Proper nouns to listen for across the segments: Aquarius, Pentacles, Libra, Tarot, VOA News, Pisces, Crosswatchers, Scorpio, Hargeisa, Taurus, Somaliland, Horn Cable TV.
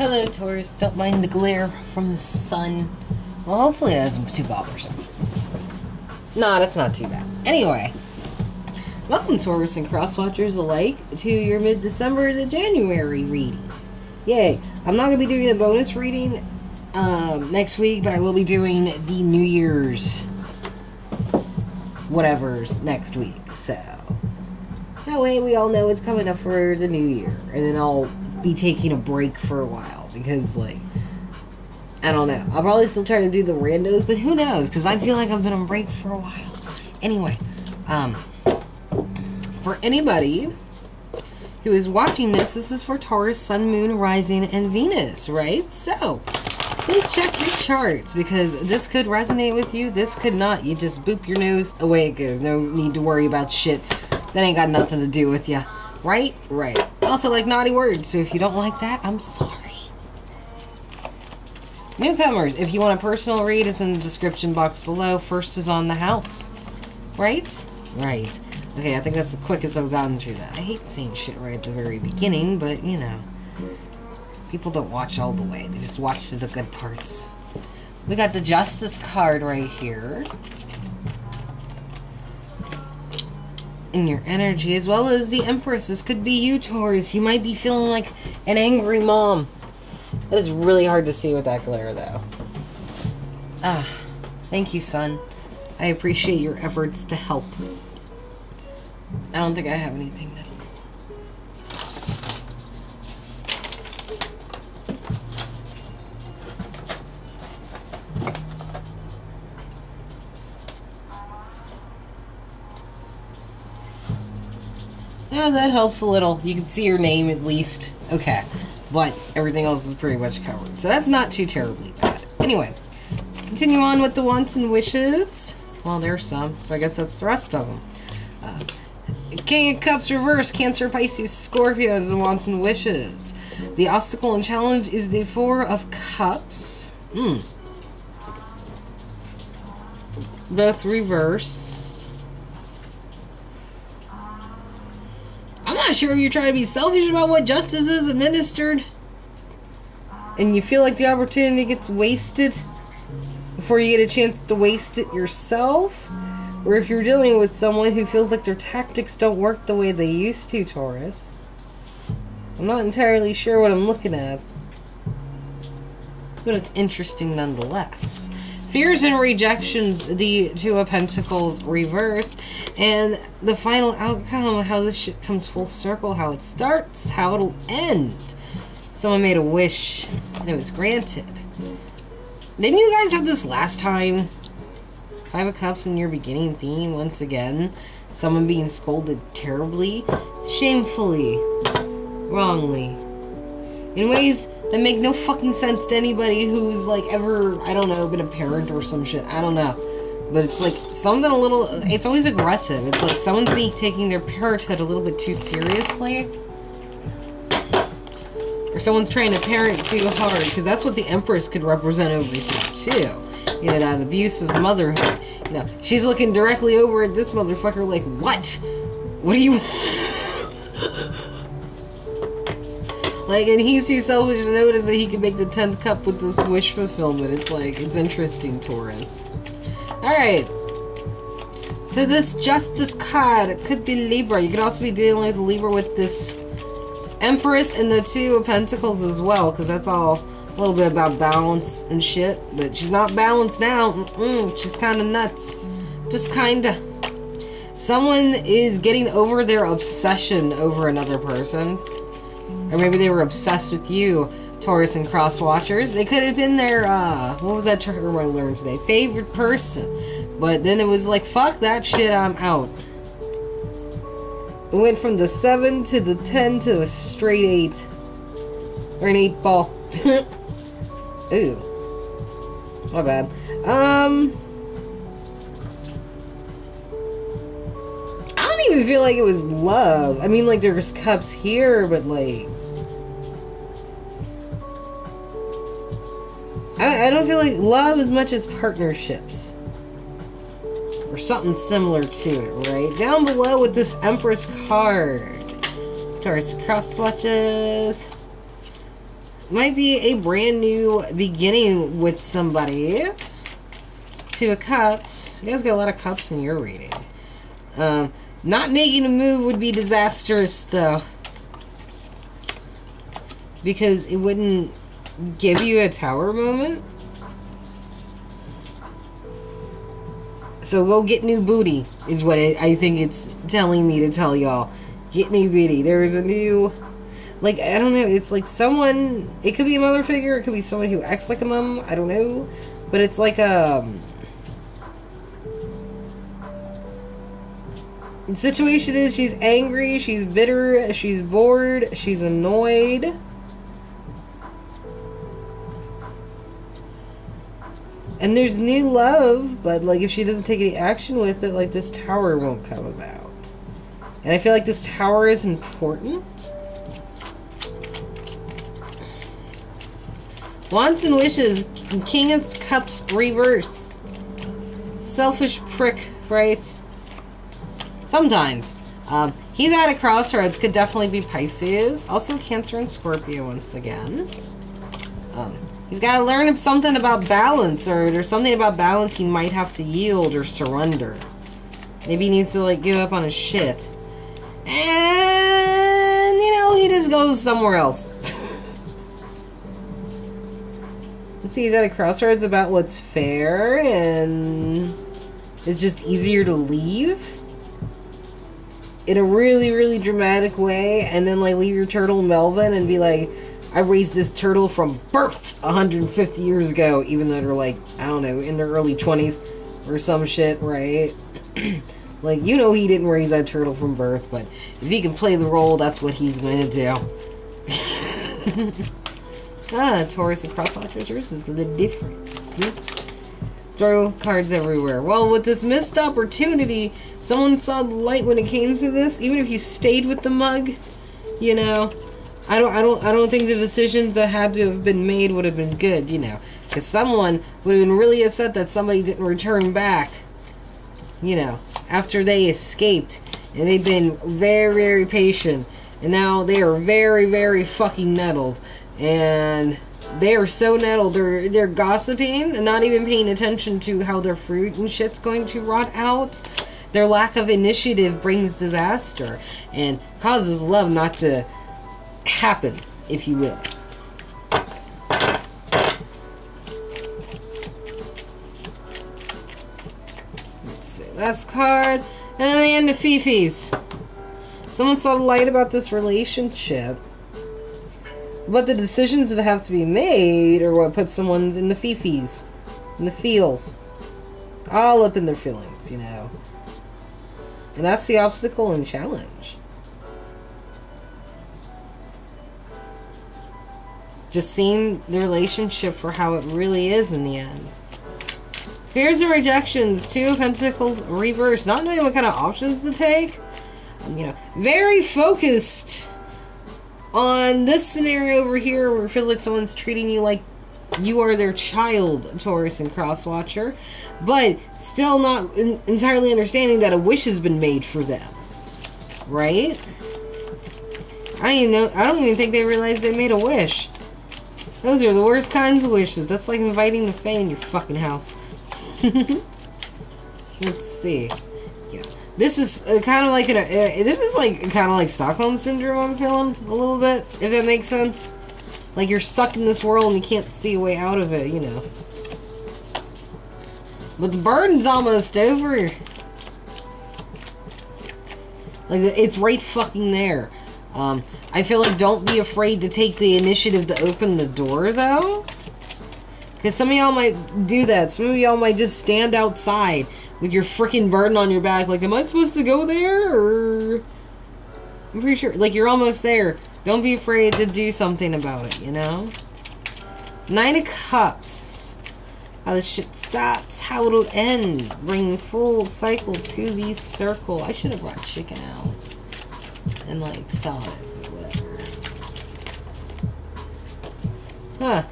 Hello, Taurus. Don't mind the glare from the sun. Well, hopefully that isn't too bothersome. Nah, that's not too bad. Anyway, welcome, Taurus and crosswatchers alike, to your mid-December to January reading. Yay. I'm not going to be doing a bonus reading next week, but I will be doing the New Year's whatever's next week, so that way we all know it's coming up for the New Year, and then I'll be taking a break for a while, because, like, I don't know. I'll probably still try to do the randos, but who knows, because I feel like I've been on break for a while. Anyway, for anybody who is watching this, this is for Taurus, Sun, Moon, Rising, and Venus, right? So, please check your charts, because this could resonate with you, this could not. You just boop your nose, away it goes. No need to worry about shit that ain't got nothing to do with you. Right? Right. Also, like, naughty words, so if you don't like that, I'm sorry. Newcomers, if you want a personal read, it's in the description box below. First is on the house. Right? Right. Okay, I think that's the quickest I've gotten through that. I hate saying shit right at the very beginning, but, you know. People don't watch all the way. They just watch the good parts. We got the Justice card right here. In your energy, as well as the Empress. This could be you, Taurus. You might be feeling like an angry mom. That is really hard to see with that glare, though. Ah, thank you, son. I appreciate your efforts to help. I don't think I have anything now. Yeah, that helps a little. You can see your name at least. Okay. But everything else is pretty much covered. So that's not too terribly bad. Anyway, continue on with the wants and wishes. Well, there's some, so I guess that's the rest of them. King of Cups reverse, Cancer, Pisces, Scorpios, and wants and wishes. The obstacle and challenge is the Four of Cups. Both reverse. I'm not sure if you're trying to be selfish about what justice is administered, and you feel like the opportunity gets wasted before you get a chance to waste it yourself, or if you're dealing with someone who feels like their tactics don't work the way they used to, Taurus. I'm not entirely sure what I'm looking at, but it's interesting nonetheless. Fears and rejections, the Two of Pentacles reverse, and the final outcome, how this shit comes full circle, how it starts, how it'll end. Someone made a wish, and it was granted. Didn't you guys have this last time? Five of Cups in your beginning theme, once again. Someone being scolded terribly, shamefully, wrongly, in ways that make no fucking sense to anybody who's, like, ever, I don't know, been a parent or some shit. I don't know. But it's, like, something a little... It's always aggressive. It's like someone's taking their parenthood a little bit too seriously. Or someone's trying to parent too hard. Because that's what the Empress could represent over here, too. You know, that abusive motherhood. You know, she's looking directly over at this motherfucker like, what? What do you... Like, and he's too selfish to notice that he can make the 10th cup with this wish fulfillment. It's like, it's interesting, Taurus. Alright. So this Justice card could be Libra. You could also be dealing with Libra with this Empress and the Two of Pentacles as well, because that's all a little bit about balance and shit. But she's not balanced now. She's kind of nuts. Just kind of. Someone is getting over their obsession over another person. Or maybe they were obsessed with you, Taurus and cross-watchers. They could have been their, what was that term I learned today? Favorite person. But then it was like, fuck that shit, I'm out. It went from the 7 to the 10 to a straight 8. Or an 8 ball. Ooh. My bad. I don't even feel like it was love. I mean, like, there was cups here, but, like... I don't feel like love as much as partnerships. Or something similar to it, right? Down below with this Empress card. Taurus cross watches. might be a brand new beginning with somebody. Two of Cups. You guys got a lot of Cups in your reading. Not making a move would be disastrous, though. Because it wouldn't give you a Tower moment. So go get new booty, is what I think it's telling me to tell y'all. Get new booty. There is a new... like, I don't know, it's like someone... it could be a mother figure, it could be someone who acts like a mom, I don't know. But it's like a... the situation is she's angry, she's bitter, she's bored, she's annoyed. And there's new love, but like if she doesn't take any action with it, like this Tower won't come about. And I feel like this Tower is important. Wants and wishes, King of Cups reverse. Selfish prick, right? Sometimes. He's at a crossroads, could definitely be Pisces. Also Cancer and Scorpio once again. He's got to learn something about balance, or there's something about balance he might have to yield or surrender. Maybe he needs to like give up on his shit. And, you know, he just goes somewhere else. See, he's at a crossroads about what's fair, and it's just easier to leave in a really, really dramatic way, and then like leave your turtle Melvin and be like, I raised this turtle from birth 150 years ago, even though they're like, I don't know, in their early 20s or some shit, right? Like, you know he didn't raise that turtle from birth, but if he can play the role, that's what he's going to do. Ah, Taurus and Crosswalkers, yours is a little different. Let's throw cards everywhere. Well, with this missed opportunity, someone saw the light when it came to this. Even if you stayed with the mug, you know, I don't think the decisions that had to have been made would have been good, you know, because someone would have been really upset that somebody didn't return back, you know, after they escaped, and they've been very, very patient, and now they are very, very fucking nettled. And they are so nettled, they're gossiping and not even paying attention to how their fruit and shit's going to rot out. Their lack of initiative brings disaster and causes love not to happen, if you will. Let's see, last card. And then the end of Fifi's. Someone saw light about this relationship. But the decisions that have to be made are what put someone in the fifis, in the feels, all up in their feelings, you know. And that's the obstacle and challenge. Just seeing the relationship for how it really is in the end. Fears of rejections, Two of Pentacles reverse. Not knowing what kind of options to take. You know, very focused on this scenario over here, where it feels like someone's treating you like you are their child, Taurus and Crosswatcher, but still not entirely understanding that a wish has been made for them, right? I don't even think they realized they made a wish. Those are the worst kinds of wishes. That's like inviting the fae in your fucking house. Let's see. This is kind of like this is kind of like Stockholm syndrome. I'm feeling a little bit, if that makes sense. Like you're stuck in this world and you can't see a way out of it, you know. But the burden's almost over. Like it's right fucking there. I feel like don't be afraid to take the initiative to open the door, though. Because some of y'all might do that. Some of y'all might just stand outside with your freaking burden on your back. Like, am I supposed to go there? Or... I'm pretty sure. Like, you're almost there. Don't be afraid to do something about it, you know? Nine of Cups. How this shit stops. How it'll end. Bring full cycle to the circle. I should have brought chicken out. And, like, thought it. Whatever. Huh.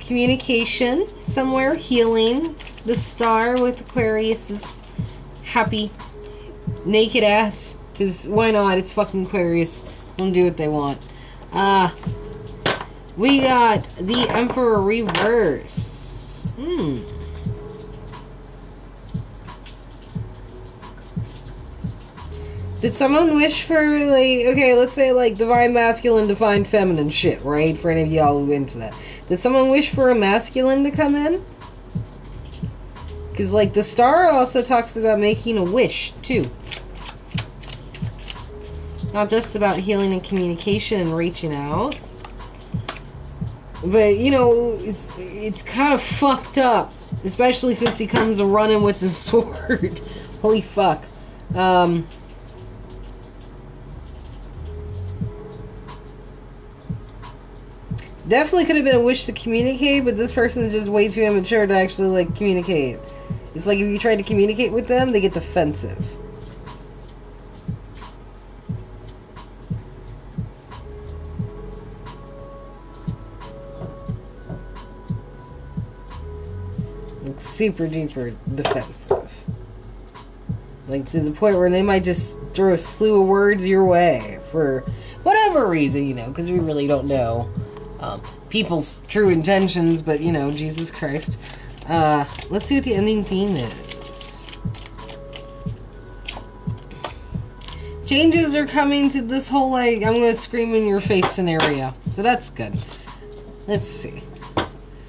Communication somewhere, healing. The star with Aquarius is happy naked ass, because why not? It's fucking Aquarius. Don't do what they want. We got the Emperor reverse. Did someone wish for, like, okay, let's say, like, divine masculine, divine feminine shit, right? For any of y'all who are into that. Did someone wish for a masculine to come in? Because, like, the star also talks about making a wish, too. Not just about healing and communication and reaching out. But, you know, it's kind of fucked up. Especially since he comes running with his sword. Holy fuck. Definitely could have been a wish to communicate, but this person is just way too immature to actually, like, communicate. It's like if you try to communicate with them, they get defensive. Like, super duper defensive. Like, to the point where they might just throw a slew of words your way for whatever reason, you know, because we really don't know people's true intentions, but, you know, Jesus Christ. Let's see what the ending theme is. Changes are coming to this whole, like, I'm gonna scream in your face scenario. So that's good. Let's see.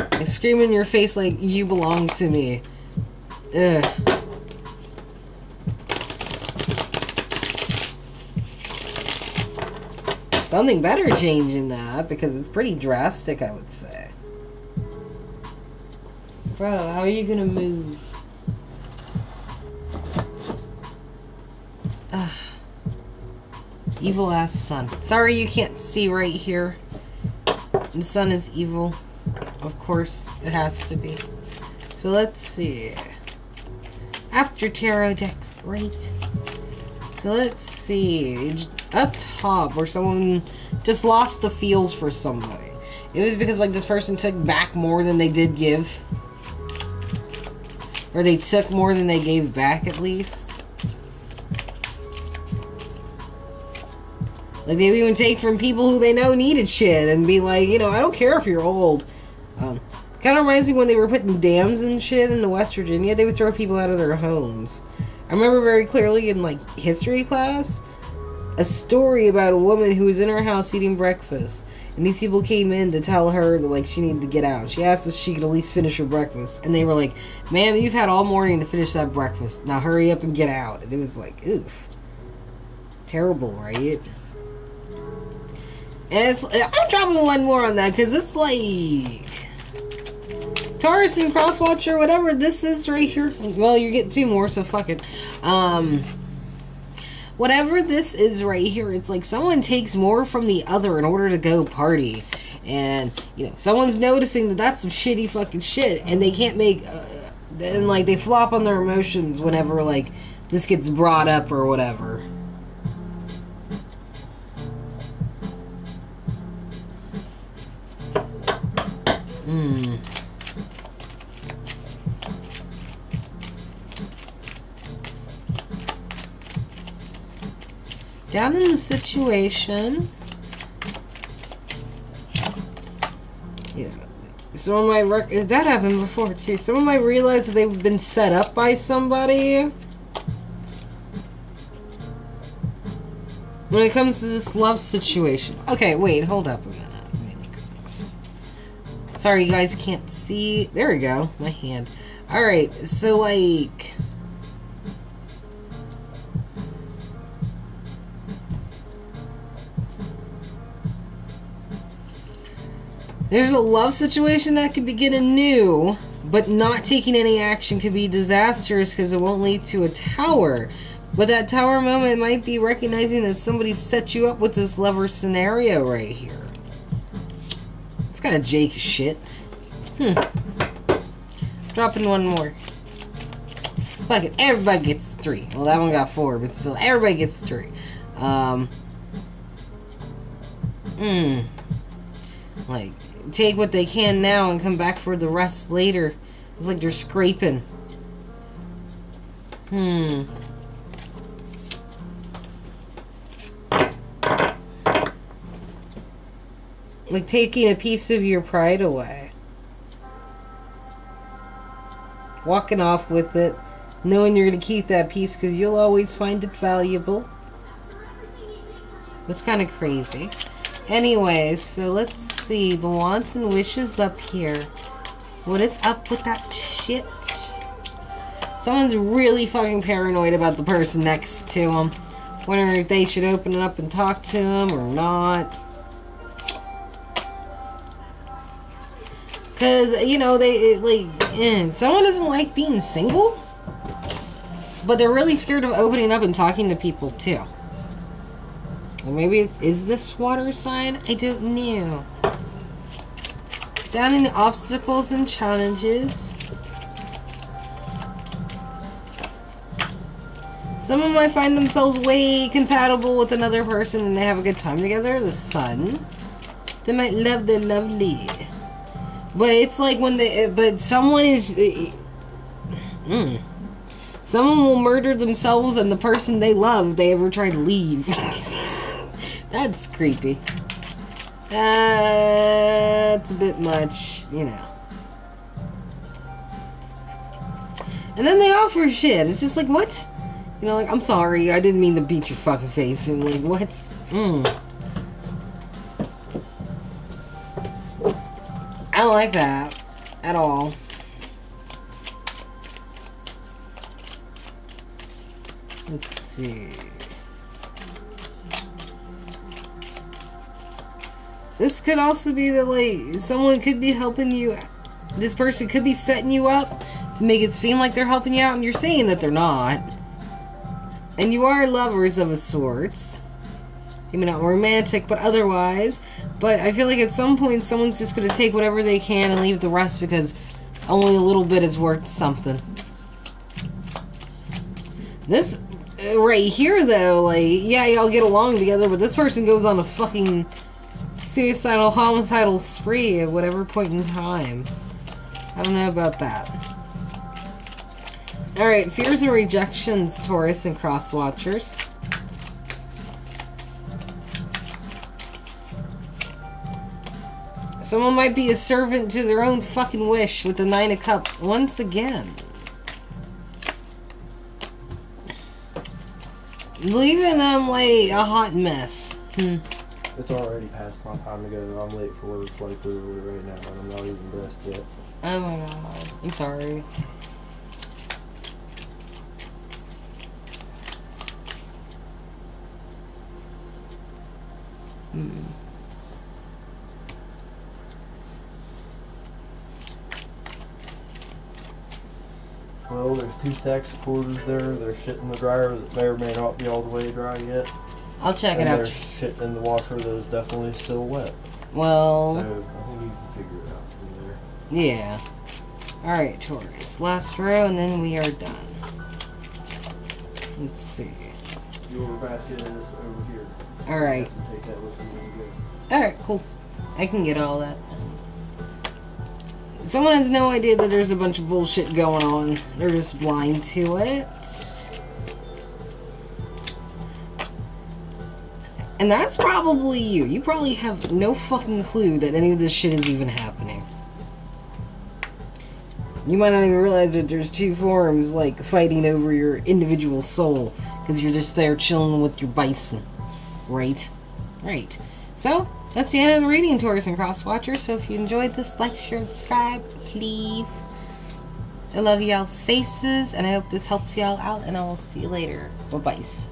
I scream in your face like, you belong to me. Ugh. Something better changing that, because it's pretty drastic, I would say. Bro, how are you gonna move? Evil ass sun. Sorry you can't see right here. The sun is evil. Of course, it has to be. So let's see. After tarot deck, right? So let's see, up top, where someone just lost the feels for somebody. It was because, like, this person took back more than they did give. Or they took more than they gave back, at least. Like, they would even take from people who they know needed shit and be like, you know, I don't care if you're old. Kind of reminds me when they were putting dams and shit into West Virginia, they would throw people out of their homes. I remember very clearly in, like, history class, a story about a woman who was in her house eating breakfast, and these people came in to tell her that, like, she needed to get out. She asked if she could at least finish her breakfast, and they were like, ma'am, you've had all morning to finish that breakfast. Now hurry up and get out. And it was like, oof. Terrible, right? And it's, I'm dropping one more on that, because it's like... Taurus and Crosswatch or whatever this is right here. Well, you get two more, so fuck it. Whatever this is right here, it's like someone takes more from the other in order to go party. And, you know, someone's noticing that that's some shitty fucking shit. And they can't make... and, like, they flop on their emotions whenever, like, this gets brought up or whatever. Down in the situation, you know, someone might that happened before too. Someone might realize that they've been set up by somebody. When it comes to this love situation, okay, wait, hold up a minute. Let me look at this. Sorry, you guys can't see. There we go. My hand. All right, so like. There's a love situation that could begin anew, but not taking any action could be disastrous because it won't lead to a tower. But that tower moment might be recognizing that somebody set you up with this lover scenario right here. It's kind of Jake shit. Dropping one more. Fuck it, everybody gets three. Well, that one got four, but still, everybody gets three. Like... take what they can now and come back for the rest later. It's like they're scraping. Like taking a piece of your pride away. Walking off with it, knowing you're going to keep that piece because you'll always find it valuable. That's kind of crazy. Anyways, so let's see. The wants and wishes up here. What is up with that shit? Someone's really fucking paranoid about the person next to them. Wondering if they should open it up and talk to them or not. Because, you know, someone doesn't like being single. But they're really scared of opening up and talking to people, too. Or maybe it's... Is this water sign? I don't know. Down in obstacles and challenges. Someone might find themselves way compatible with another person and they have a good time together. The sun. They might love their lovely. But it's like when they... But someone is... Someone will murder themselves and the person they love if they ever try to leave. That's creepy. That's a bit much, you know. And then they offer shit. It's just like, what? You know, like, I'm sorry, I didn't mean to beat your fucking face. And like, what? I don't like that at all. Let's see. This could also be that, like, someone could be helping you. This person could be setting you up to make it seem like they're helping you out, and you're saying that they're not. And you are lovers of a sort. Maybe not romantic, but otherwise. But I feel like at some point, someone's just going to take whatever they can and leave the rest because only a little bit is worth something. This right here, though, like, yeah, y'all get along together, but this person goes on a fucking... suicidal, homicidal spree at whatever point in time. I don't know about that. Alright, fears and rejections, Taurus and cross watchers. Someone might be a servant to their own fucking wish with the 9 of Cups once again. Leaving them like a hot mess. It's already past my time to go. I'm late for work, like literally right now, and I'm not even dressed yet. Oh my god. I'm sorry. Well, there's 2 stacks of quarters there. There's shit in the dryer that may or may not be all the way dry yet. I'll check it out. There's shit in the washer that is definitely still wet. Well... So, I think you can figure it out from there. Yeah. Alright, Taurus. Last row, and then we are done. Let's see. Your basket is over here. Alright. Alright, cool. I can get all that. Someone has no idea that there's a bunch of bullshit going on. They're just blind to it. And that's probably you. You probably have no fucking clue that any of this shit is even happening. You might not even realize that there's 2 forms, like, fighting over your individual soul. Because you're just there chilling with your bison. Right? Right. So, that's the end of the reading, Taurus and Cross Watchers. So if you enjoyed this, like, share, and subscribe, please. I love y'all's faces, and I hope this helps y'all out, and I will see you later. Bye-bye.